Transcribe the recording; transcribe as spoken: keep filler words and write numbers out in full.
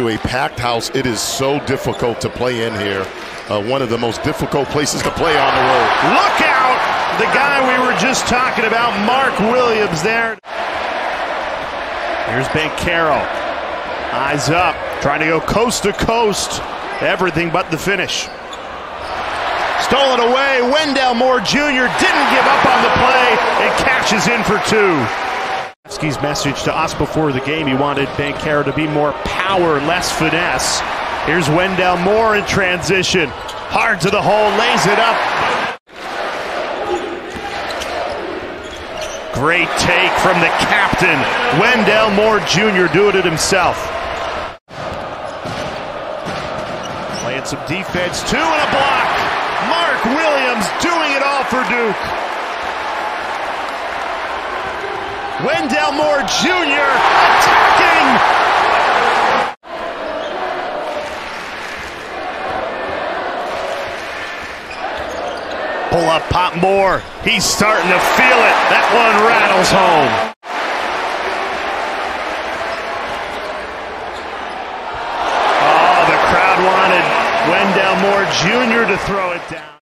to a packed house. It is so difficult to play in here. Uh, one of the most difficult places to play on the road. Look out! The guy we were just talking about, Mark Williams there. Here's Bacarro. Eyes up. Trying to go coast to coast. Everything but the finish. Stolen away. Wendell Moore Junior didn't give up on the play and cashes in for two. His message to us before the game, he wanted Bacarro to be more power, less finesse. Here's Wendell Moore in transition. Hard to the hole, lays it up. Great take from the captain. Wendell Moore Junior doing it himself. Playing some defense, two and a block. Mark Williams doing it all for Duke. Wendell Moore Junior attacking! Pull up, pop Moore. He's starting to feel it. That one rattles home. Oh, the crowd wanted Wendell Moore Junior to throw it down.